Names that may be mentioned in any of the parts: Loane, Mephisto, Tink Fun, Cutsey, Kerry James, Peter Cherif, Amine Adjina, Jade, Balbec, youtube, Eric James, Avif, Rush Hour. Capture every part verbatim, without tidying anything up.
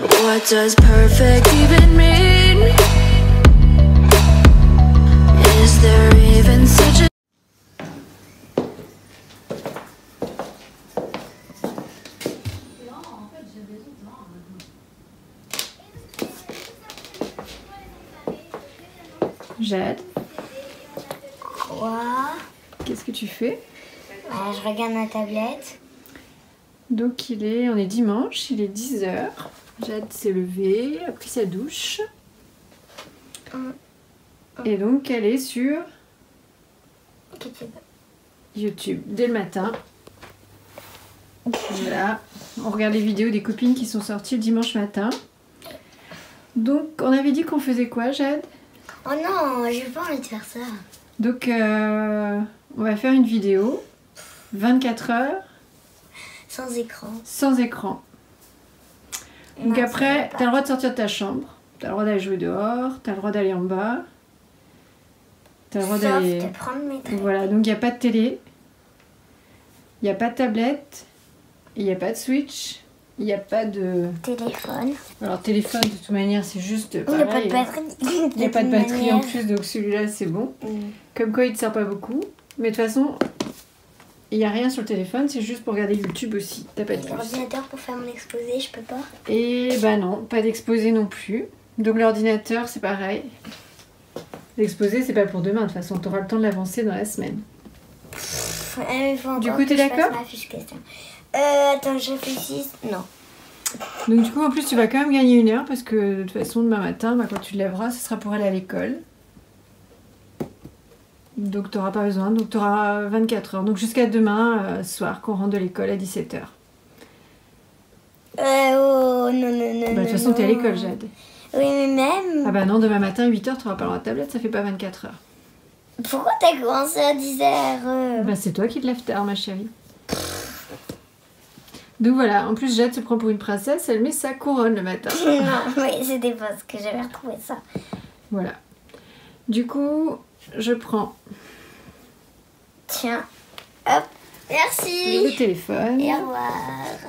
What does perfect even mean? Is there even such a... Jade. Quoi? Qu'est-ce que tu fais? Ah, je regarde ma tablette. Donc il est, on est dimanche, il est dix heures. Jade s'est levée, a pris sa douche. Et donc elle est sur YouTube. YouTube, dès le matin. Voilà, on regarde les vidéos des copines qui sont sorties le dimanche matin. Donc on avait dit qu'on faisait quoi, Jade? Oh non, j'ai pas envie de faire ça. Donc euh, on va faire une vidéo vingt-quatre heures. Sans écran. Sans écran. Donc non, après, t'as le droit de sortir de ta chambre, t'as le droit d'aller jouer dehors, t'as le droit d'aller en bas, t'as le droit d'aller... Sauf de prendre mes trucs. Voilà, donc il n'y a pas de télé, il n'y a pas de tablette, il n'y a pas de Switch, il n'y a pas de... Téléphone. Alors téléphone, de toute manière, c'est juste pareil. Il n'y a pas de batterie. Il n'y a pas de batterie en plus, donc celui-là, c'est bon. Mm. Comme quoi, il ne te sert pas beaucoup. Mais de toute façon... Il n'y a rien sur le téléphone, c'est juste pour regarder YouTube aussi. T'as pas de plus. L'ordinateur pour faire mon exposé, je peux pas. Et bah non, pas d'exposé non plus. Donc l'ordinateur, c'est pareil. L'exposé, c'est pas pour demain, de toute façon, t'auras le temps de l'avancer dans la semaine. Ouais, du coup, t'es d'accord? Euh, attends, je réfléchis. Non. Donc du coup, en plus, tu vas quand même gagner une heure parce que de toute façon, demain matin, bah, quand tu te lèveras, ce sera pour aller à l'école. Donc t'auras pas besoin, donc t'auras vingt-quatre heures. Donc jusqu'à demain euh, soir qu'on rentre de l'école à dix-sept heures. Euh oh non non non. Bah de toute façon t'es à l'école, Jade. Oui mais même. Ah bah non, demain matin à huit heures t'auras pas le droit de tablette, ça fait pas vingt-quatre heures. Pourquoi t'as commencé à dix heures? Bah c'est toi qui te lèves tard ma chérie. Donc voilà, en plus Jade se prend pour une princesse, elle met sa couronne le matin. Non mais c'était parce que j'avais retrouvé ça. Voilà. Du coup... Je prends. Tiens. Hop. Merci. Le téléphone. Et au revoir.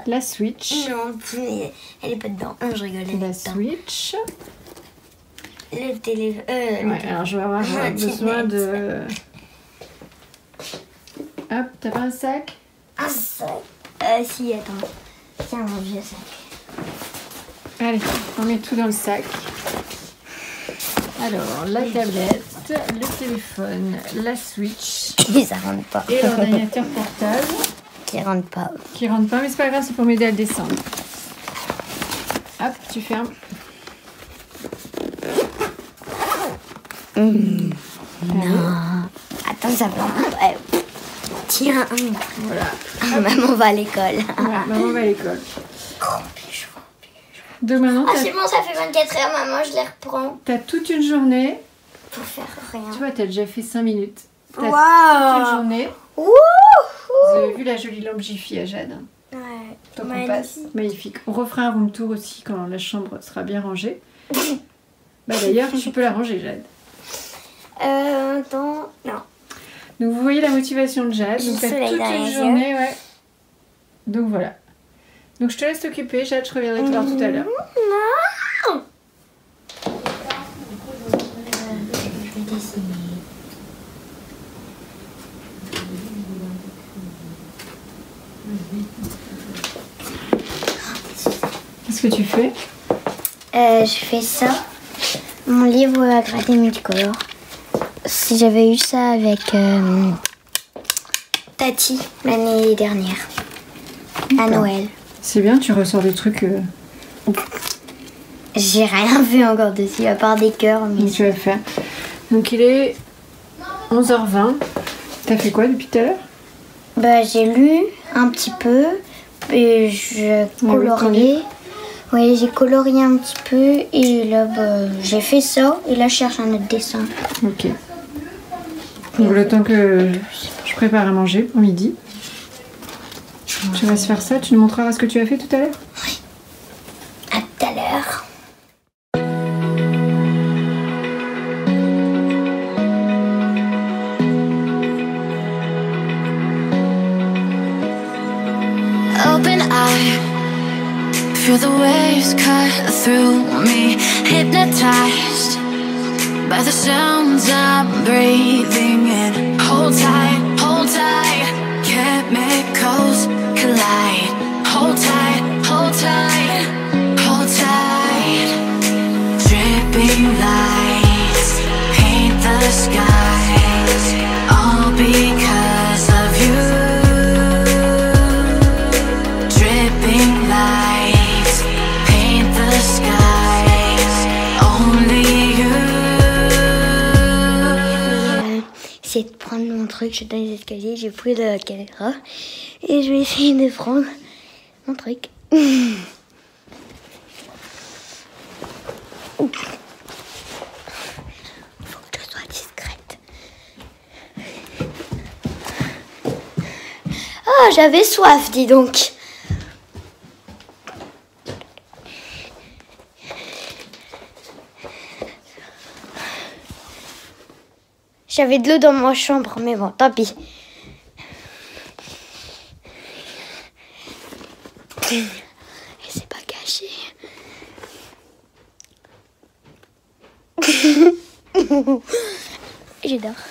La Switch. Non, mais elle est pas dedans. Non, je rigole. La Switch. Le téléphone. Euh, ouais, alors je vais avoir besoin de. Hop, t'as pas un sac? Un sac. Euh, si, attends. Tiens, mon vieux sac. Allez, on met tout dans le sac. Alors, la tablette, le téléphone, la Switch. Qui ça rentre pas. Et l'ordinateur portable. Qui rentre pas. Qui rentre pas, mais c'est pas grave, c'est pour m'aider à le descendre. Hop, tu fermes. Mmh. Non. Attends, ça va. Ouais. Tiens. Voilà. Ah, maman va à l'école. Voilà, maman va à l'école. Donc maintenant, ah c'est bon, ça fait vingt-quatre heures, maman, je les reprends. T'as toute une journée. Pour faire rien. Tu vois, t'as déjà fait cinq minutes. T'as wow. toute une journée. Ouh. Vous avez vu la jolie lampe Jiffy à Jade? Ouais. Tant qu'on passe. Magnifique. On refera un room tour aussi quand la chambre sera bien rangée. Bah d'ailleurs, tu peux la ranger, Jade. Euh, attends, non. Donc vous voyez la motivation de Jade. Donc t'as toute une journée, ouais. Donc voilà. Donc je te laisse t'occuper, Jade, je reviendrai te voir tout à l'heure. Non. Je vais dessiner. Qu'est-ce que tu fais? euh, Je fais ça. Mon livre à gratter multicolore. Si j'avais eu ça avec euh, Tati l'année dernière, à Noël. C'est bien, tu ressors des trucs... Euh... J'ai rien vu encore dessus, à part des cœurs. Mais tu vas faire. Donc il est onze heures vingt. T'as fait quoi depuis tout à l'heure? Bah j'ai lu un petit peu, et je coloriais. Oui, j'ai colorié un petit peu, et là bah, j'ai fait ça, et là je cherche un autre dessin. Ok. Donc le temps que je prépare à manger pour midi. Tu vas se faire ça, tu nous montreras ce que tu as fait tout à l'heure? Oui. À tout à l'heure. Open eye, Feel the waves cut through me, hypnotized by the sounds I'm breathing in. Hold tight, hold tight, chemicals collide. Hold tight, hold tight, hold tight. Dripping lights paint the skies, all because of you. Dripping lights paint the skies, only you. J'essaie de prendre mon truc, je suis dans les escaliers, j'ai pris la caméra et je vais essayer de prendre mon truc. Faut que je sois discrète. Oh, j'avais soif, dis donc. J'avais de l'eau dans ma chambre, mais bon, tant pis. Et c'est pas caché. J'adore.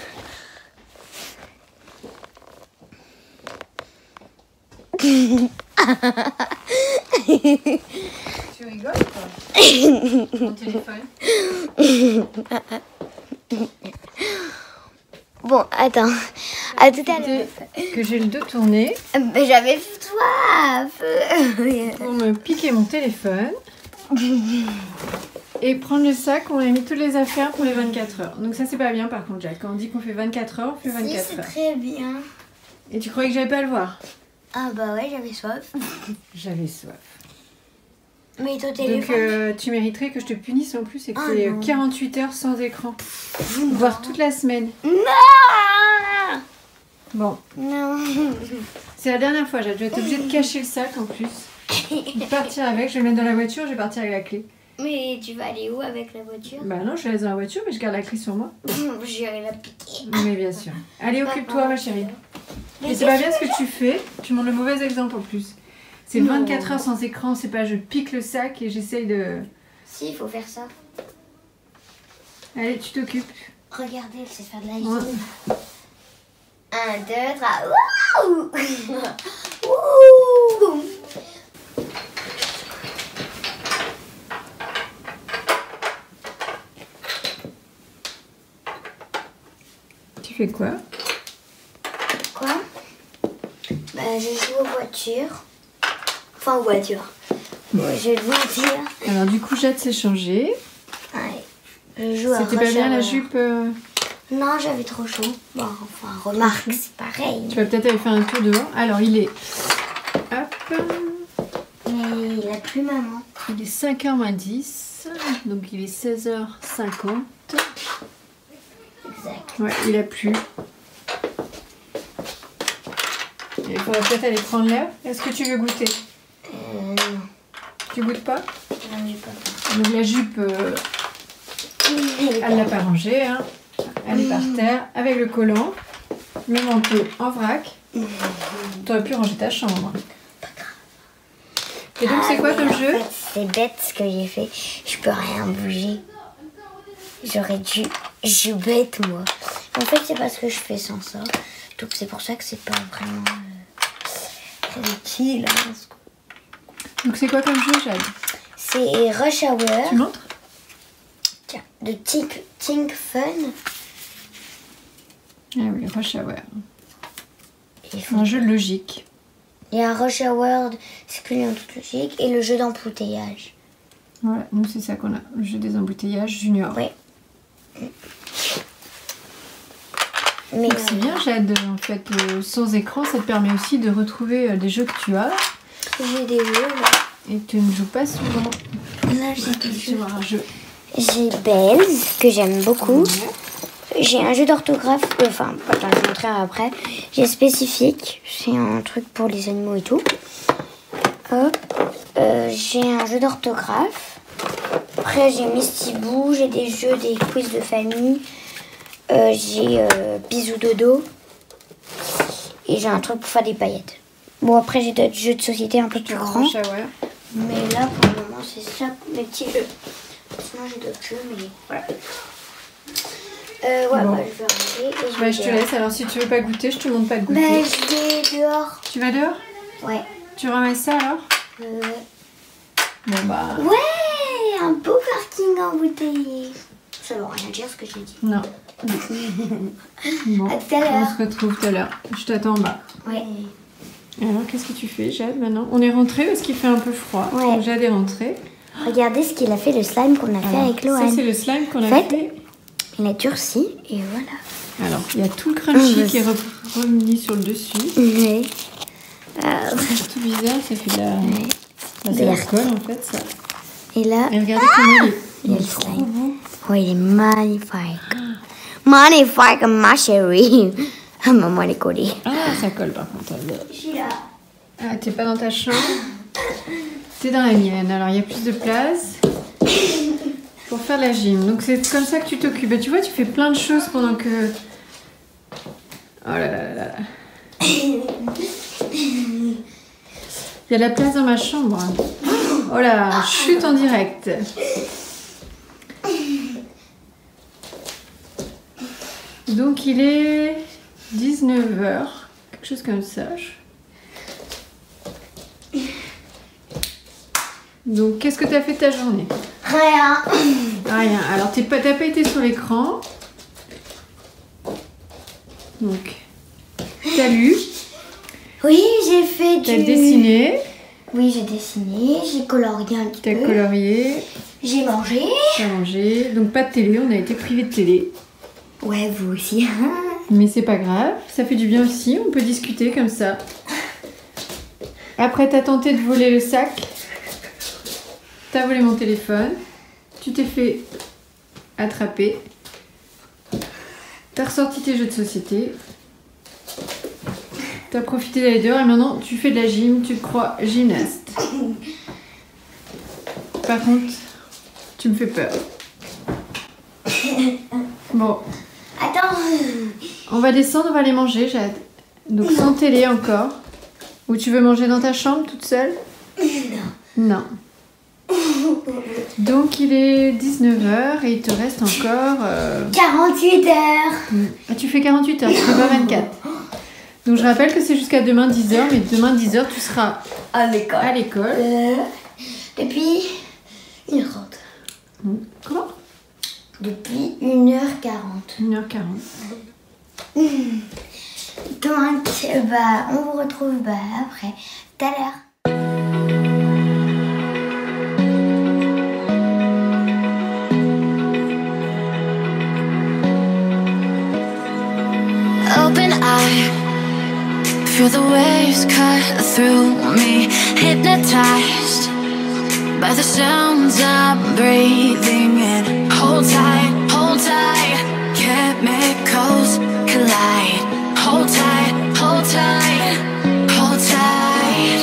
Tu rigoles ou pas? Mon téléphone. Bon, attends. À tout à l'heure. Que j'ai le dos tourné. Mais j'avais soif. Pour me piquer mon téléphone. Et prendre le sac, on a mis toutes les affaires pour les vingt-quatre heures. Donc ça, c'est pas bien par contre, Jade. Quand on dit qu'on fait vingt-quatre heures, on fait vingt-quatre si, heures. C'est très bien. Et tu croyais que j'allais pas le voir? Ah bah ouais, j'avais soif. J'avais soif. Mais ton téléphone. Donc euh, tu mériterais que je te punisse en plus et que c'est oh quarante-huit heures sans écran. Non. Voire toute la semaine. Non. Bon. Non. C'est la dernière fois, Jade. Je vais être obligée de cacher le sac en plus. De partir avec. Je vais le mettre dans la voiture, je vais partir avec la clé. Mais tu vas aller où avec la voiture? Bah non, je vais aller dans la voiture, mais je garde la clé sur moi. J'irai la piquer. Mais bien sûr. Allez, occupe-toi, ma chérie. Mais c'est pas bien ce que tu fais. Tu montres le mauvais exemple en plus. C'est vingt-quatre heures sans écran, c'est pas je pique le sac et j'essaye de... Si, il faut faire ça. Allez, tu t'occupes. Regardez, elle sait faire de la gym. Un, deux, trois... Waouh! Wouh! Tu fais quoi? Quoi? Bah, je joue aux voitures. Enfin, voiture. Ouais. Je vais vous dire. Alors, du coup, Jade s'est changée. Ouais. Je joue à Rush Hour. C'était pas bien la jupe euh... Non, j'avais trop chaud. Bon, enfin, remarque, c'est pareil. Tu vas peut-être aller faire un tour devant. Alors, il est. Hop. Mais il a plus maman. Il est cinq heures moins dix. Donc, il est seize heures cinquante. Exact. Ouais, il a plu. Il faudrait peut-être aller prendre l'air. Est-ce que tu veux goûter? Euh, non. Tu goûtes pas? Non, j'ai pas peur. Donc la jupe, euh, elle l'a pas rangée, hein. Elle est par terre, avec le collant, le manteau en vrac. Mmh. Tu aurais pu ranger ta chambre. Pas grave. Et donc ah, c'est quoi comme jeu? C'est bête ce que j'ai fait, je peux rien bouger. J'aurais dû... Je suis bête moi. En fait c'est parce que je fais sans ça, donc c'est pour ça que c'est pas vraiment euh, très utile. Hein, ce... Donc c'est quoi comme jeu, Jade? C'est Rush Hour. Tu montres? Tiens, de Tink, Tink Fun. Ah oui, Rush Hour. C'est un jeu de logique. Il y a Rush Hour, c'est que en toute logique, et le jeu d'embouteillage. Voilà, nous c'est ça qu'on a, le jeu des embouteillages junior. Oui. Mais c'est bien, Jade, en fait, euh, sans écran, ça te permet aussi de retrouver euh, des jeux que tu as. J'ai des jeux, ouais. Et tu ne joues pas souvent. Là, j'ai des jeux. J'ai Bells, que j'aime beaucoup. Mmh. J'ai un jeu d'orthographe, enfin, attends, je vais montrer après. J'ai Spécifique, c'est un truc pour les animaux et tout. Hop, euh, j'ai un jeu d'orthographe. Après, j'ai Misty Boo, j'ai des jeux, des quiz de famille. Euh, j'ai euh, Bisous Dodo. Et j'ai un truc pour faire des paillettes. Bon, après j'ai d'autres jeux de société un peu plus grands. Mais là, pour le moment, c'est ça mes petits jeux. Sinon, j'ai d'autres jeux, mais voilà. Euh, ouais, bon. Bah, je vais arrêter. Et je, ouais, je te laisse. Alors, si tu veux pas goûter, je te montre pas de goûter. Bah, je vais dehors. Tu vas dehors? Ouais. Tu ramasses ça alors? Euh. Bon, bah. Ouais, un beau karting en bouteille. Ça veut rien dire ce que j'ai dit. Non. Bon, à tout à l'heure. On se retrouve tout à l'heure. Je t'attends en bas. Ouais. Alors, qu'est-ce que tu fais, Jade, maintenant? On est rentré parce qu'il fait un peu froid. Ouais. Donc, Jade est rentrée. Regardez ce qu'il a fait, le slime qu'on a fait alors, avec Loane. Ça, c'est le slime qu'on a fait. fait. Il a durci et voilà. Alors, il y a tout le crunchy mmh. qui est re remis sur le dessus. Mmh. Ah. C'est tout bizarre, ça fait de la, mmh. bah, de la colle en fait, ça. Et là, et regardez ah comment il est. Il est trop beau. Oh, il est magnifique. Ah. Magnifique, ma chérie. Ah, maman, elle est collée. Ah, ça colle par contre. Je suis là. Ah, t'es pas dans ta chambre. T'es dans la mienne. Alors, il y a plus de place pour faire la gym. Donc, c'est comme ça que tu t'occupes. Et tu vois, tu fais plein de choses pendant que... Oh là là là là. Il y a de la place dans ma chambre. Oh là, chute en direct. Donc, il est dix-neuf heures, quelque chose comme ça. Donc, qu'est-ce que tu as fait de ta journée? Rien. Rien. Alors, tu n'as pas, pas été sur l'écran. Donc, tu as lu. Oui, j'ai fait du... Tu as dessiné. Oui, j'ai dessiné. J'ai colorié un petit peu. Tu as colorié. J'ai mangé. Tu as mangé. Donc, pas de télé. On a été privés de télé. Ouais, vous aussi. Mais c'est pas grave. Ça fait du bien aussi. On peut discuter comme ça. Après, tu as tenté de voler le sac. T'as volé mon téléphone, tu t'es fait attraper, t'as ressorti tes jeux de société, t'as profité d'aller dehors et maintenant tu fais de la gym, tu te crois gymnaste. Par contre, tu me fais peur. Bon. Attends. On va descendre, on va aller manger, Jade. Donc sans télé encore. Ou tu veux manger dans ta chambre toute seule? Non. Non. Donc il est dix-neuf heures et il te reste encore... Euh... quarante-huit heures. Ah, tu fais quarante-huit heures, tu fais pas vingt-quatre. Donc je rappelle que c'est jusqu'à demain dix heures, mais demain dix heures tu seras à l'école. Euh... Et puis il rentre. Comment? Depuis une heure quarante. une heure quarante. Mmh. Donc bah, on vous retrouve bah, après, tout à l'heure. Open eye, feel the waves cut through me. Hypnotized by the sounds I'm breathing in. Hold tight, hold tight, chemicals collide. Hold tight, hold tight, hold tight.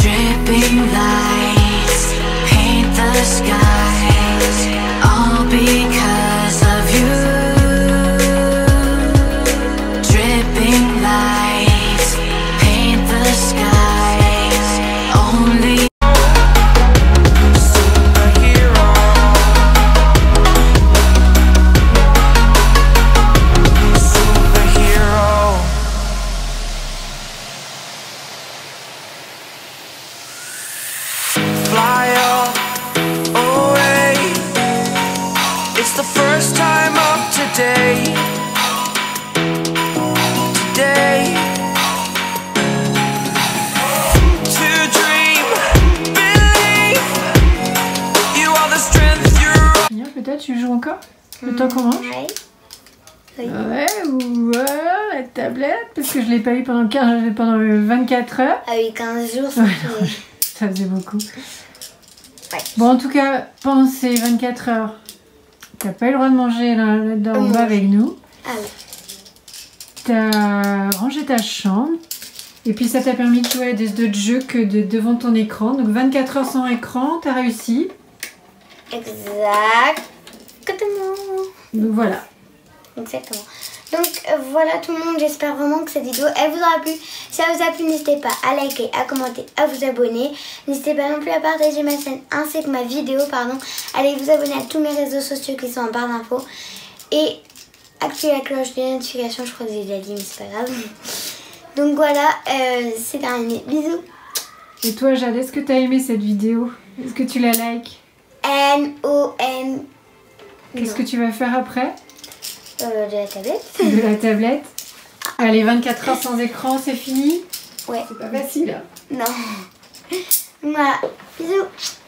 Dripping lights paint the skies, all because of you. Tu joues encore? Le temps qu'on mange? Ouais. Oui. Ouais, ou euh, la tablette? Parce que je l'ai pas eu pendant, pendant vingt-quatre heures. Ah oui, quinze jours, ça, ouais, fait... ça faisait beaucoup. Ouais. Bon, en tout cas, pendant ces vingt-quatre heures, t'as pas eu le droit de manger là-dedans en bas avec nous. Ah oui. T'as rangé ta chambre. Et puis ça t'a permis de jouer des d'autres jeux que de, devant ton écran. Donc vingt-quatre heures sans écran, t'as réussi. Exact. Donc voilà. Exactement. Donc voilà tout le monde, j'espère vraiment que cette vidéo elle vous aura plu. Si elle vous a plu, n'hésitez pas à liker, à commenter, à vous abonner. N'hésitez pas non plus à partager ma chaîne ainsi que ma vidéo, pardon. Allez vous abonner à tous mes réseaux sociaux qui sont en barre d'infos. Et activez la cloche des notifications, je crois que j'ai déjà dit mais c'est pas grave. Donc voilà, euh, c'est terminé. Bisous. Et toi Jade, est-ce que tu as aimé cette vidéo? Est-ce que tu la likes? N O M. Qu'est-ce que tu vas faire après? Euh, de la tablette. De la tablette. Allez, vingt-quatre heures sans écran, c'est fini? Ouais. C'est pas facile. Non. Voilà. Bisous.